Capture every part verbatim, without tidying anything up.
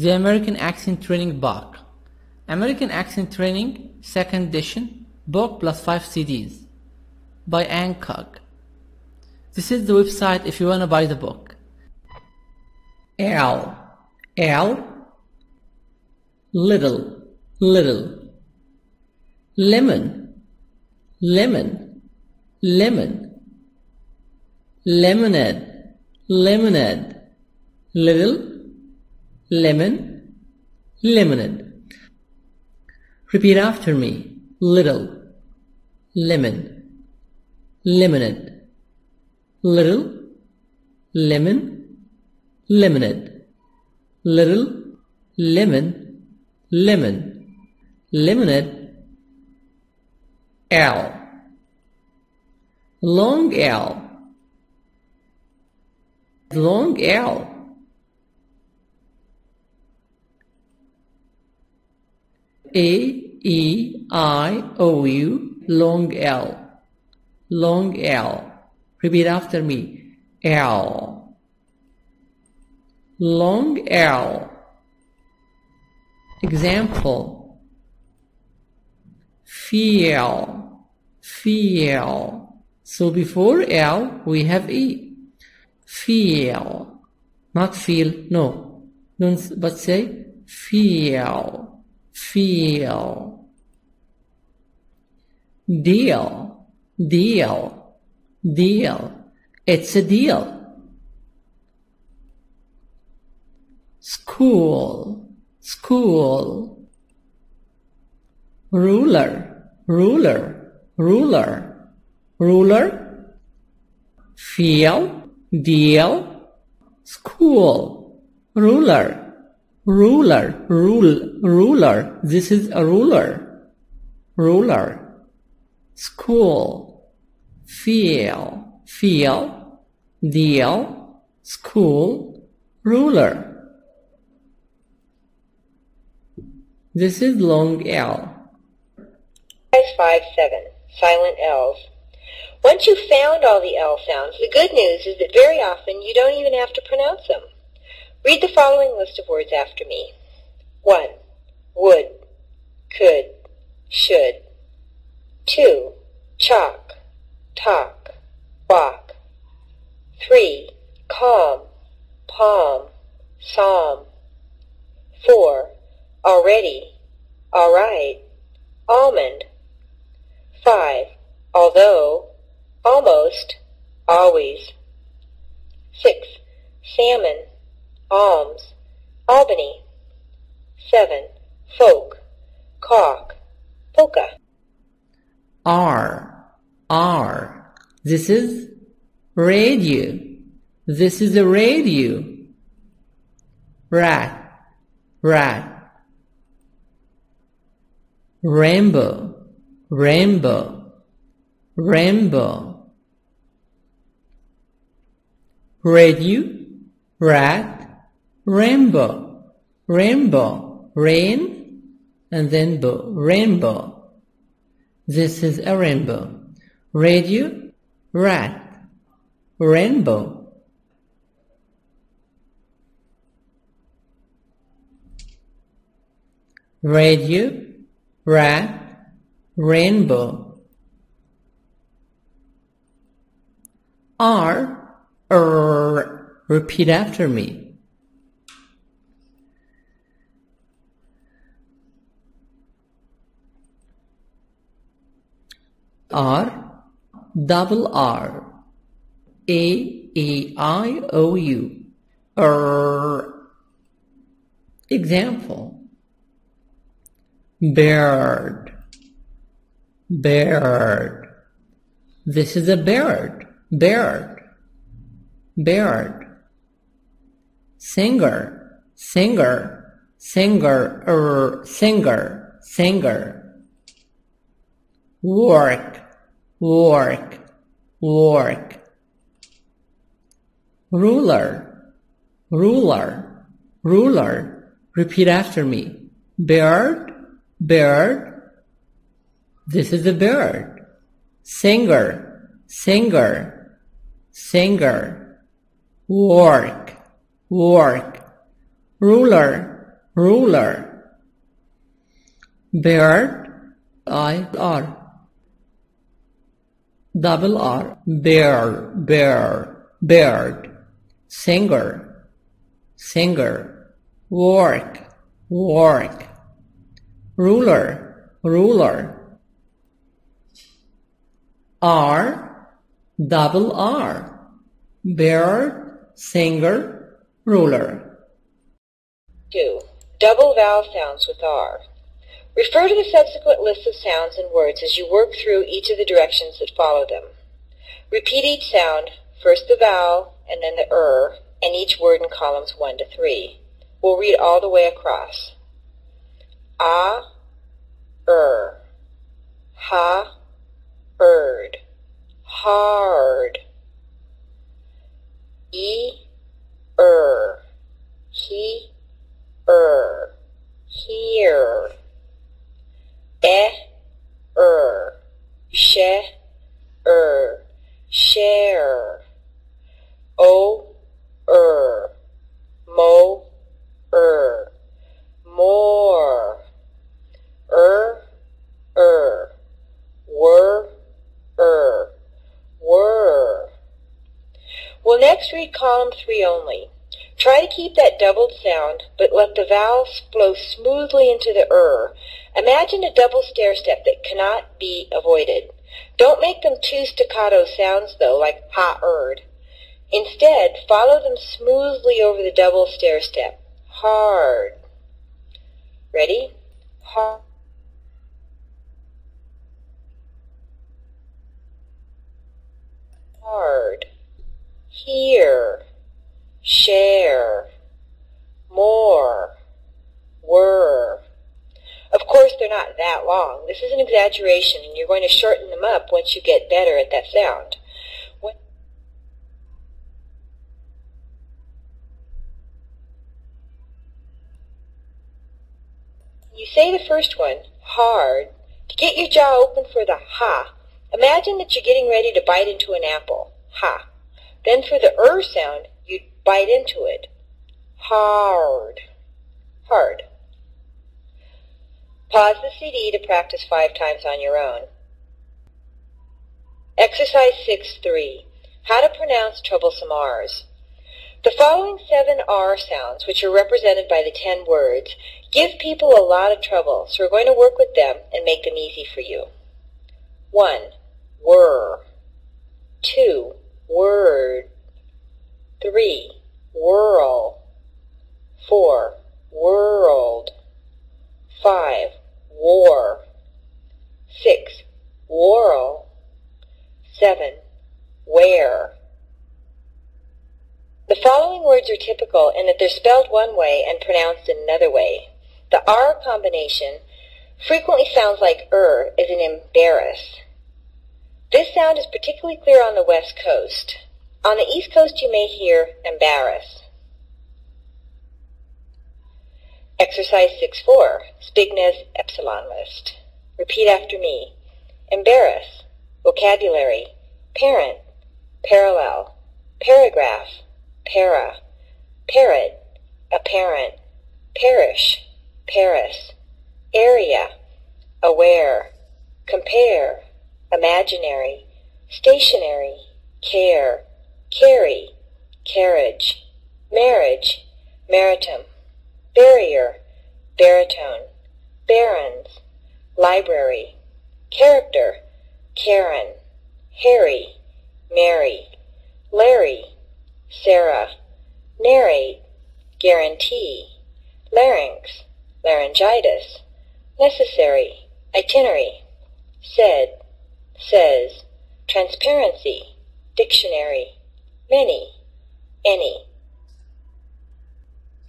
The American Accent Training Book. American Accent Training, second edition, book plus five C Ds. By Ann Cook. This is the website if you want to buy the book. L, L, little, little. Lemon, lemon, lemon. Lemonade, lemonade. Little, lemon, lemonade. Repeat after me. Little, lemon, lemonade. Little, lemon, lemonade. Little, lemon, lemon. Lemonade. L, long L, long L. A E I O U, long L, long L. Repeat after me. L, long L. Example. Feel, feel. So before L we have E. Feel, not feel, no. Don't, but say feel, feel. Deal, deal. Deal. It's a deal. School, school. Ruler, ruler, ruler, ruler. Feel, deal, school, ruler, ruler, rule, ruler. This is a ruler, ruler, school. Feel, feel, deal, school, ruler. This is long L. five five seven, silent L's. Once you've found all the L sounds, the good news is that very often you don't even have to pronounce them. Read the following list of words after me. one. Would, could, should. two. Chalk, talk, walk. three. Calm, palm, psalm. four. Already, alright, almond. five. Although, almost, always. six. Salmon, alms, Albany. seven. Folk, cock, polka. R, R. This is radio. This is a radio. Rat, rat. Rainbow, rainbow, rainbow. Radio, rat, rainbow, rainbow, rain, and then bow, rainbow. This is a rainbow. Radio, rat, rainbow. Radio, rat, rainbow. R, R. Repeat after me. R, double R, A E I O U, R. Example. Bird, bird. This is a bird, bird, bird. Singer, singer, singer, er, singer, singer. Work, work, work. Ruler, ruler, ruler. Repeat after me. Bird, bird. This is a bird. Singer, singer, singer. Work, work. Ruler, ruler, bear, I R, double R, bear, bear, beard, singer, singer, work, work, ruler, ruler, R, double R, bear, singer, ruler. Do. Double vowel sounds with R. Refer to the subsequent list of sounds and words as you work through each of the directions that follow them. Repeat each sound, first the vowel and then the er, and each word in columns one to three. We'll read all the way across. A, er, ha, erd, hard, e, er, he, er, here, eh, er, she, er, share, o, er, mo, er, more, er, er, were, er, were. We'll next read column three only. Try to keep that doubled sound, but let the vowels flow smoothly into the er. Imagine a double stair step that cannot be avoided. Don't make them two staccato sounds, though, like ha-erd. Instead, follow them smoothly over the double stair step. Hard. Ready? Hard. Hard. Here. Share, more, were. Of course, they're not that long. This is an exaggeration, and you're going to shorten them up once you get better at that sound. When you say the first one, hard, to get your jaw open for the ha, imagine that you're getting ready to bite into an apple, ha. Then for the er sound, you'd bite into it. Hard. Hard. Pause the C D to practice five times on your own. Exercise six three. How to pronounce troublesome R's. The following seven R sounds, which are represented by the ten words, give people a lot of trouble, so we're going to work with them and make them easy for you. one. Were. two. Word. Three, whirl. Four, world. Five, war. Six, whirl. Seven, where. The following words are typical in that they're spelled one way and pronounced in another way. The R combination frequently sounds like er as in embarrass. This sound is particularly clear on the West Coast. On the East Coast, you may hear embarrass. Exercise six four, Spignes Epsilon List. Repeat after me. Embarrass, vocabulary, parent, parallel, paragraph, para, parrot, apparent, parish, Paris, area, aware, compare, imaginary, stationary, care, carry, carriage, marriage, maritim, barrier, baritone, barons, library, character, Karen, Harry, Mary, Larry, Sarah, narrate, guarantee, larynx, laryngitis, necessary, itinerary, said, says, transparency, dictionary, many, any.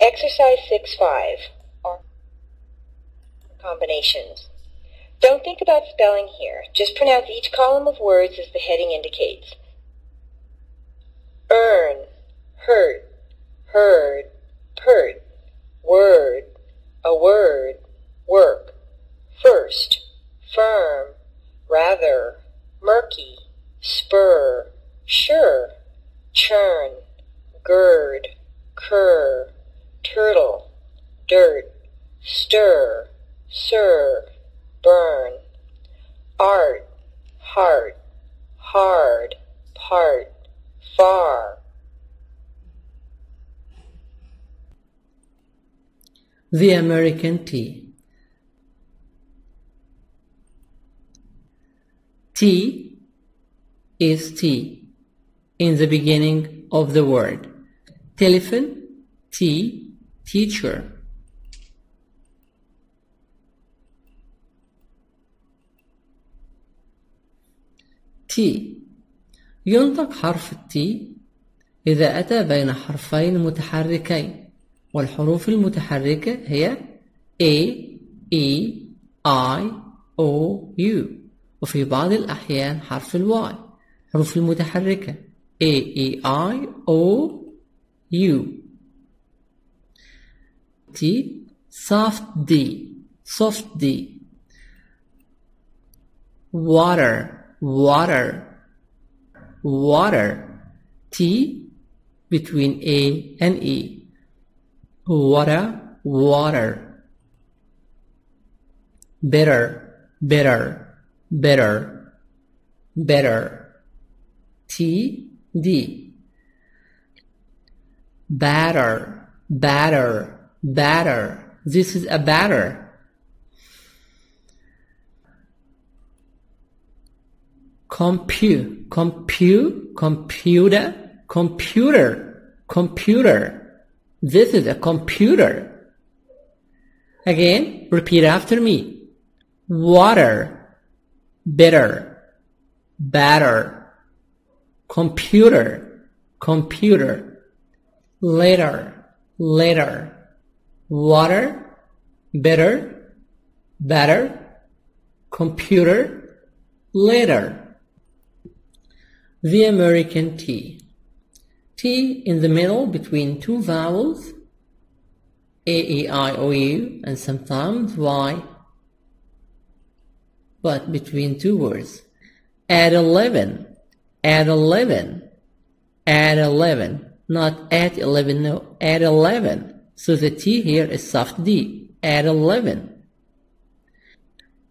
Exercise six five, R combinations. Don't think about spelling here. Just pronounce each column of words as the heading indicates. Earn, hurt, heard, pert, word, a word, work, first, firm, rather, murky, spur, sure, churn, gird, cur, turtle, dirt, stir, sir, burn, art, heart, hard, part, far. The American tea. Tea is tea in the beginning of the word. Telephone, tea, teacher. تي ينطق حرف التي إذا أتى بين حرفين متحركين، والحروف المتحركة هي A, E, I, O, U، وفي بعض الأحيان حرف الواي. حروف المتحركة A, E, I, O, U. تي soft D, soft D. water water, water, T between A and E, water, water, better, better, better, better, T, D, batter, batter, batter, this is a batter. Compute, compute, computer, computer, computer. This is a computer. Again, repeat after me. Water, bitter, batter, computer, computer, later, later, water, bitter, batter, computer, later. The American T. T in the middle between two vowels, A, E, I, O, U, and sometimes Y, but between two words. At eleven, at eleven, at eleven, not at eleven, no, at eleven. So the T here is soft D, at eleven.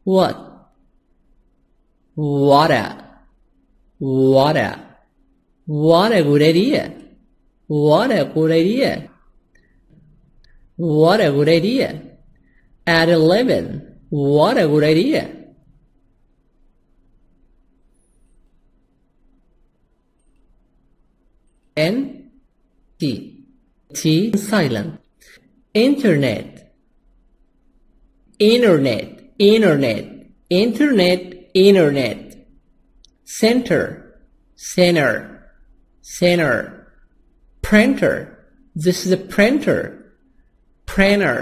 What? Water. What a, what a good idea. What a good idea. What a good idea. At eleven, what a good idea. N, T, T silent. Internet, internet, internet, internet, internet. Center, center, center. Printer, this is a printer. Printer,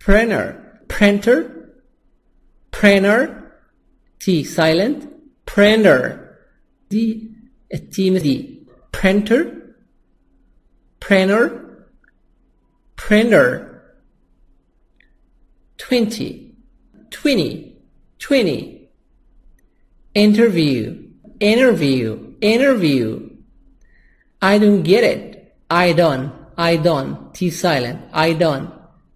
printer, printer, printer. T silent. Printer, D, a T, D. Printer, printer, printer. Twenty, twenty, twenty. Interview. Interview, interview. I don't get it. I don't, I don't. T silent. I don't.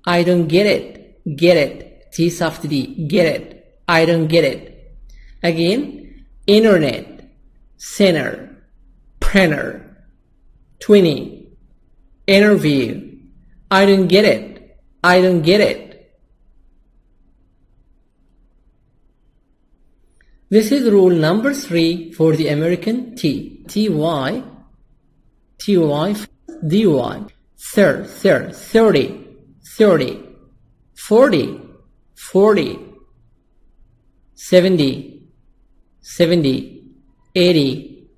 I don't get it. Get it. T soft D. Get it. I don't get it. Again. Internet. Center. Printer. Twenty. Interview. I don't get it. I don't get it. This is rule number three for the American T. T-Y, T-Y, D-Y. Third, third, thirty, thirty, forty, forty, seventy, seventy, eighty,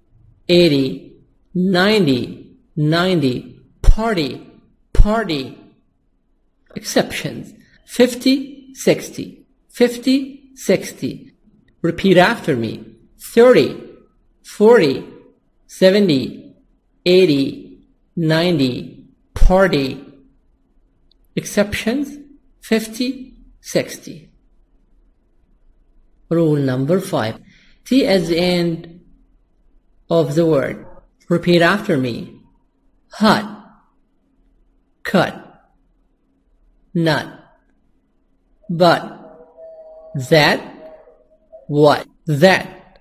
eighty, ninety, ninety, party, party. Exceptions. Fifty, sixty, fifty, sixty. Repeat after me. thirty, forty, seventy, eighty, ninety, party. Exceptions, fifty, sixty. Rule number five. T at the end of the word. Repeat after me. Hot, cut, none. But, that, what, that,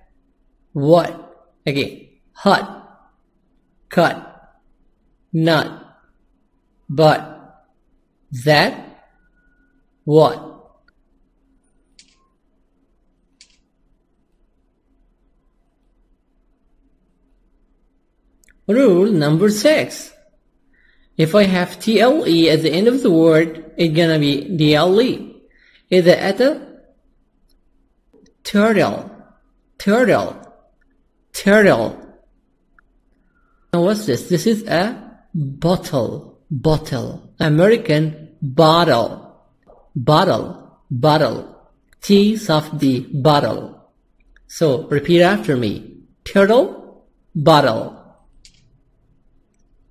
what, again, hut, cut, none. But, that, what. Rule number six. If I have T L E at the end of the word, it's gonna be D L E. Either at a turtle, turtle, turtle. Now what's this? This is a bottle, bottle. American bottle, bottle, bottle. T soft D, bottle. So repeat after me. Turtle, bottle.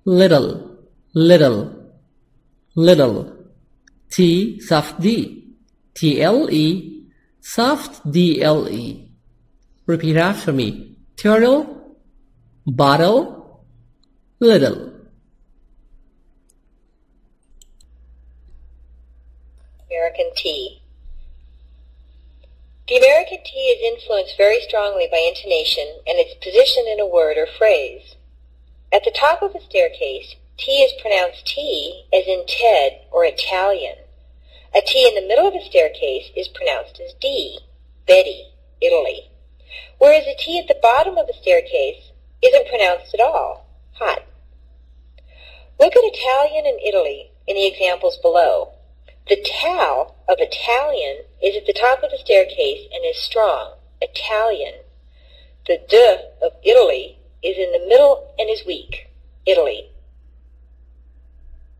Little, little, little. T, soft D. T L E, soft D L E. Repeat after me. Turtle, bottle, little. American tea. The American tea is influenced very strongly by intonation and its position in a word or phrase. At the top of a staircase, T is pronounced T as in Ted or Italian. A T in the middle of a staircase is pronounced as D, Betty, Italy. Whereas a T at the bottom of a staircase isn't pronounced at all, hot. Look at Italian and Italy in the examples below. The tau of Italian is at the top of the staircase and is strong, Italian. The d of Italy is in the middle and is weak, Italy.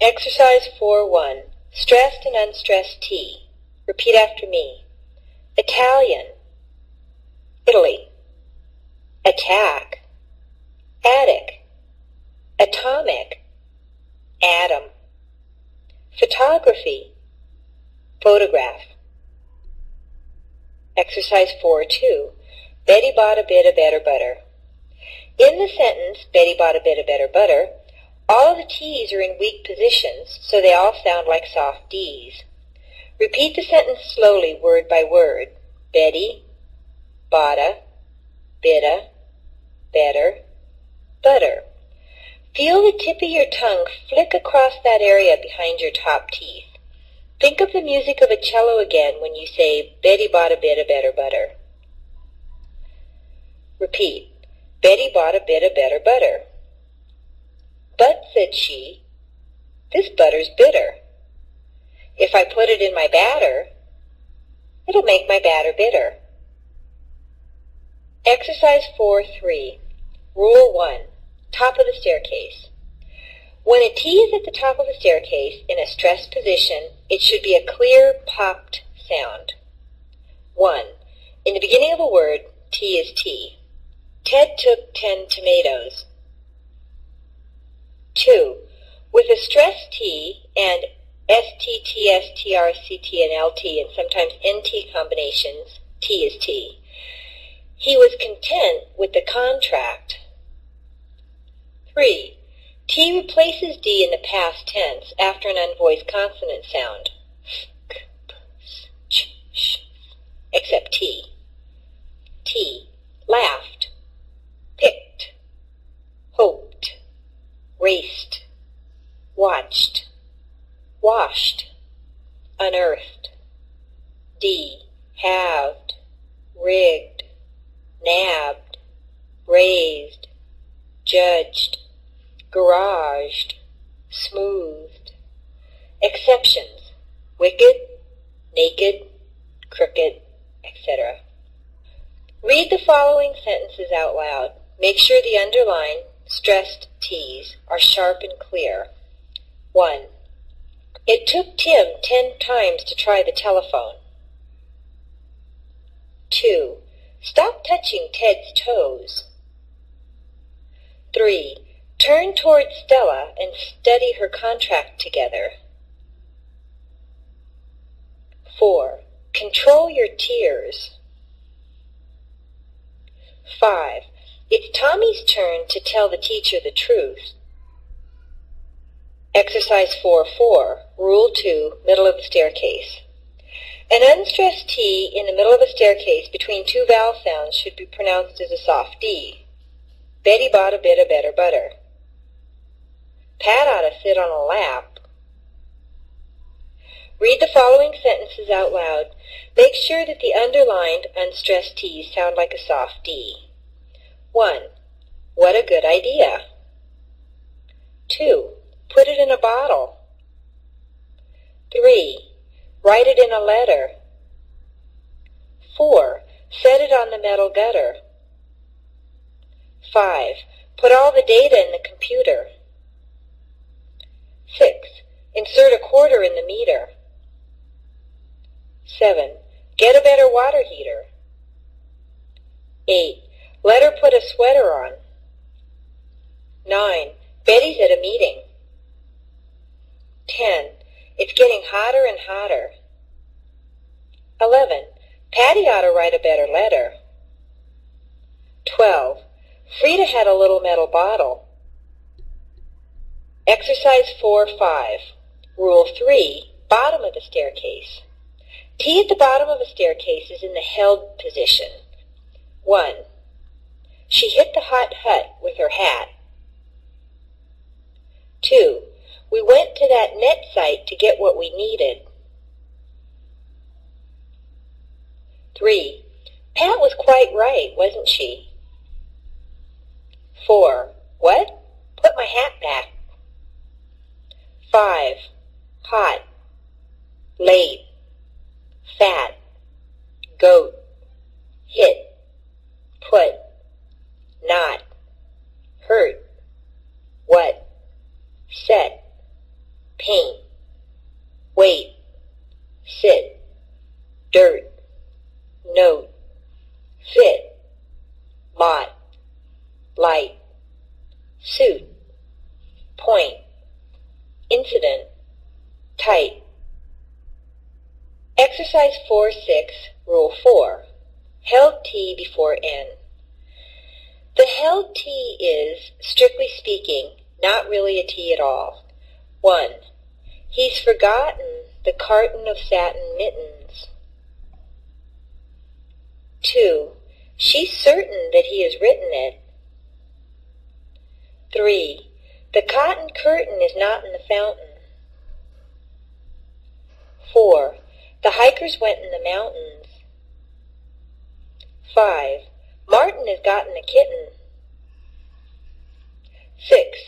Exercise four one. Stressed and unstressed T. Repeat after me. Italian. Italy. Attack. Attic. Atomic. Atom. Photography. Photograph. Exercise four two. Betty bought a bit of better butter. In the sentence, Betty bought a bit of better butter, all of the T's are in weak positions, so they all sound like soft D's. Repeat the sentence slowly, word by word. Betty, bought a, bitta, better, butter. Feel the tip of your tongue flick across that area behind your top teeth. Think of the music of a cello again when you say, Betty bought a bit of better butter. Repeat. Betty bought a bit of better butter. But, said she, this butter's bitter. If I put it in my batter, it'll make my batter bitter. Exercise four three. Rule one. Top of the staircase. When a T is at the top of the staircase in a stressed position, it should be a clear, popped sound. one. In the beginning of a word, T is T. Ted took ten tomatoes. two. With a stressed T and S T T S T R C T and L T and sometimes N T combinations, T is T. He was content with the contract. three. T replaces D in the past tense after an unvoiced consonant sound, except T. T laughed. Picked, hoped, raced, watched, washed, unearthed, D, halved, rigged, nabbed, raised, judged, garaged, smoothed. Exceptions, wicked, naked, crooked, et cetera. Read the following sentences out loud. Make sure the underlined, stressed T's are sharp and clear. one. It took Tim ten times to try the telephone. two. Stop touching Ted's toes. three. Turn toward Stella and study her contract together. four. Control your tears. five. It's Tommy's turn to tell the teacher the truth. Exercise four four, Rule two, middle of the staircase. An unstressed T in the middle of a staircase between two vowel sounds should be pronounced as a soft D. Betty bought a bit of better butter. Pat ought to sit on a lap. Read the following sentences out loud. Make sure that the underlined unstressed T's sound like a soft D. one. What a good idea. two. Put it in a bottle. three. Write it in a letter. four. Set it on the metal gutter. five. Put all the data in the computer. six. Insert a quarter in the meter. seven. Get a better water heater. eight. Let her put a sweater on. nine. Betty's at a meeting. ten. It's getting hotter and hotter. eleven. Patty ought to write a better letter. twelve. Frida had a little metal bottle. Exercise four five. Rule three. Bottom of the staircase. T at the bottom of a staircase is in the held position. one. She hit the hot hut with her hat. two. We went to that net site to get what we needed. three. Pat was quite right, wasn't she? four. What? Put my hat back. five. Hot. Late. Fat. Goat. Hit. Put. Not. Hurt. What. Set. Paint. Wait. Sit. Dirt. Note. Fit. Lot. Light. Suit. Point. Incident. Tight. Exercise four six, Rule four. Held T before N. The held T is, strictly speaking, not really a T at all. one. He's forgotten the carton of satin mittens. two. She's certain that he has written it. three. The cotton curtain is not in the fountain. four. The hikers went in the mountains. five. Martin has gotten a kitten. six.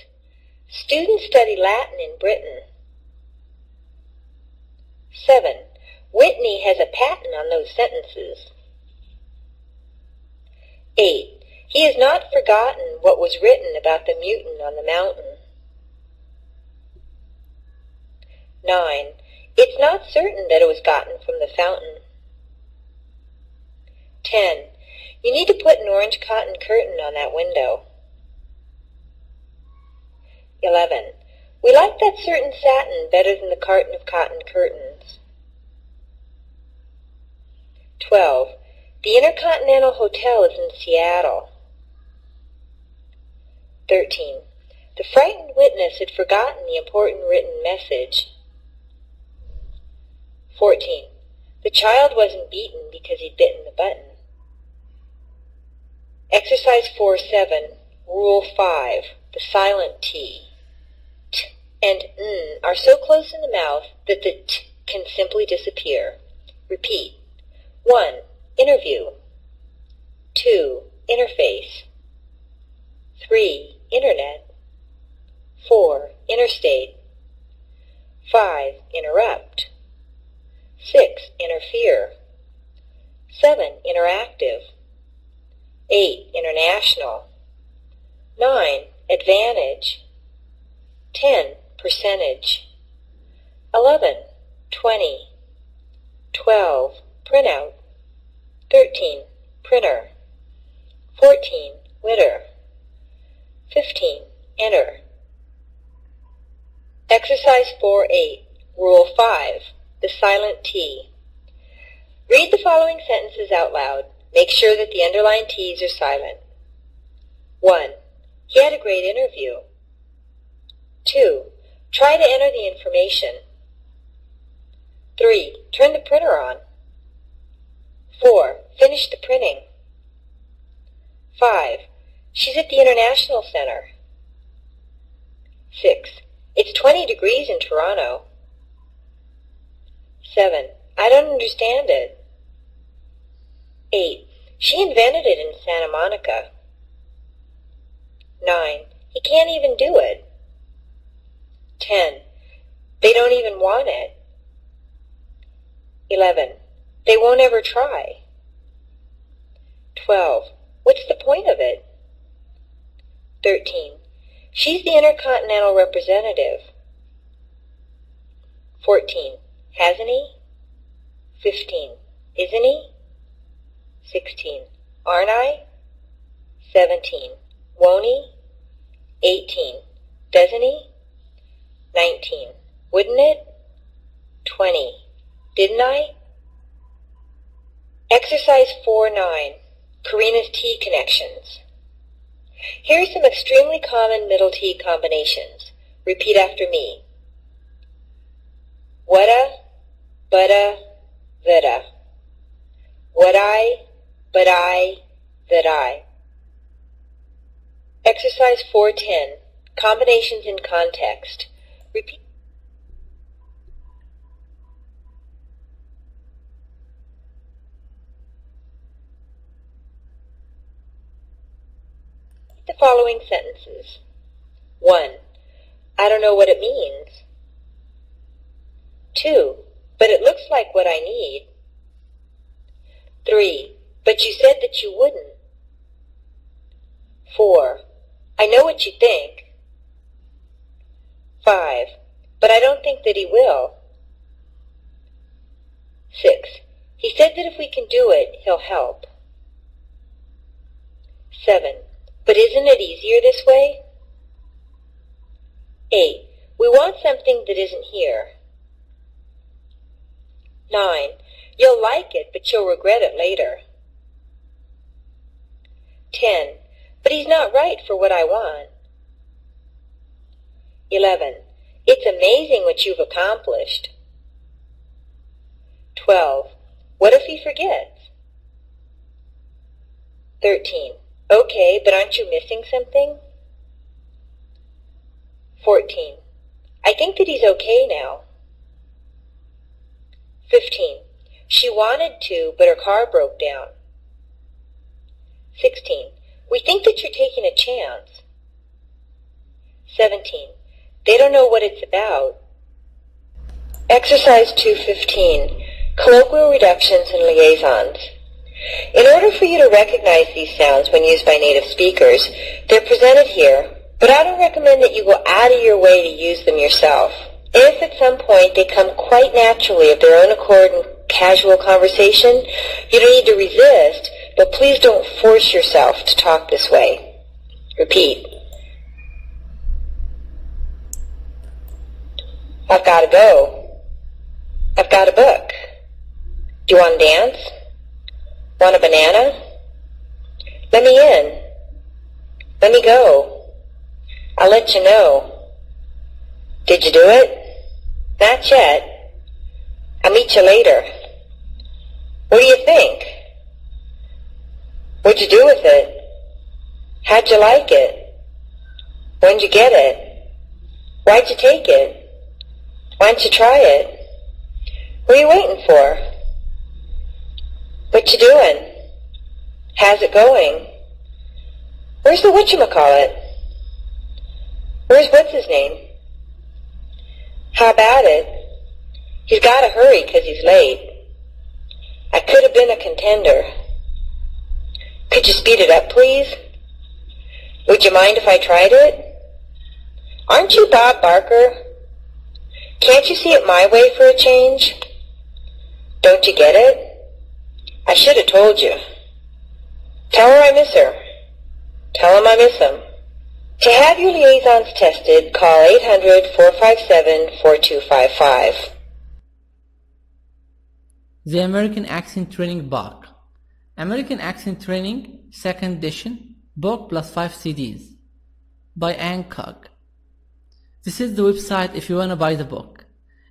Students study Latin in Britain. seven. Whitney has a patent on those sentences. eight. He has not forgotten what was written about the mutant on the mountain. nine. It's not certain that it was gotten from the fountain. ten. You need to put an orange cotton curtain on that window. eleven. We like that certain satin better than the carton of cotton curtains. twelve. The Intercontinental Hotel is in Seattle. thirteen. The frightened witness had forgotten the important written message. fourteen. The child wasn't beaten because he'd bitten the button. Exercise four seven, Rule five, the silent T. T and N are so close in the mouth that the T can simply disappear. Repeat. one. Interview. two. Interface. three. Internet. four. Interstate. five. Interrupt. six. Interfere. seven. Interactive. eight. International. nine. Advantage. ten. Percentage. eleven. twenty. twelve. Printout. thirteen. Printer. fourteen. Witter. fifteen. Enter. Exercise four eight, Rule five, the silent T. Read the following sentences out loud. Make sure that the underlined T's are silent. one. He had a great interview. two. Try to enter the information. three. Turn the printer on. four. Finish the printing. five. She's at the International Center. six. It's twenty degrees in Toronto. seven. I don't understand it. eight. She invented it in Santa Monica. nine. He can't even do it. ten. They don't even want it. eleven. They won't ever try. twelve. What's the point of it? thirteen. She's the Intercontinental representative. fourteen. Hasn't he? fifteen. Isn't he? sixteen. Aren't I? seventeen. Won't he? eighteen. Doesn't he? nineteen. Wouldn't it? twenty. Didn't I? Exercise four nine. Karina's T connections. Here are some extremely common middle T combinations. Repeat after me. Wada, bada, thada. What I, but I, that I. Exercise four ten. Combinations in context. Repeat. The following sentences. one. I don't know what it means. two. But it looks like what I need. three. But you said that you wouldn't. four. I know what you think. five. But I don't think that he will. six. He said that if we can do it, he'll help. seven. But isn't it easier this way? eight. We want something that isn't here. nine. You'll like it, but you'll regret it later. ten. But he's not right for what I want. eleven. It's amazing what you've accomplished. twelve. What if he forgets? thirteen. Okay, but aren't you missing something? fourteen. I think that he's okay now. fifteen. She wanted to, but her car broke down. sixteen. We think that you're taking a chance. seventeen. They don't know what it's about. Exercise two fifteen. Colloquial reductions and liaisons. In order for you to recognize these sounds when used by native speakers, they're presented here, but I don't recommend that you go out of your way to use them yourself. If at some point they come quite naturally of their own accord in casual conversation, you don't need to resist, but please don't force yourself to talk this way. Repeat. I've got to go. I've got a book. Do you want to dance? Want a banana? Let me in. Let me go. I'll let you know. Did you do it? Not yet. I'll meet you later. What do you think? What'd you do with it? How'd you like it? When'd you get it? Why'd you take it? Why'd you try it? What are you waiting for? What you doing? How's it going? Where's the whatchamacallit? Where's what's-his-name? How about it? He's got to hurry because he's late. I could have been a contender. Could you speed it up, please? Would you mind if I tried it? Aren't you Bob Barker? Can't you see it my way for a change? Don't you get it? I should have told you. Tell her I miss her. Tell him I miss him. To have your liaisons tested, call eight hundred, four five seven, four two five five. The American Accent Training Book. American Accent Training, second edition, book plus five C Ds. By Ann Cook. This is the website if you wanna buy the book.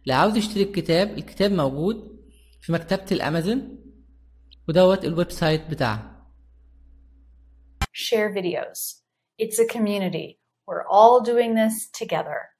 اللي عاوز يشتري الكتاب الكتاب موجود في مكتبة الأمازون ودوت الويب سايت بتاعها. Share videos. It's a community. We're all doing this together.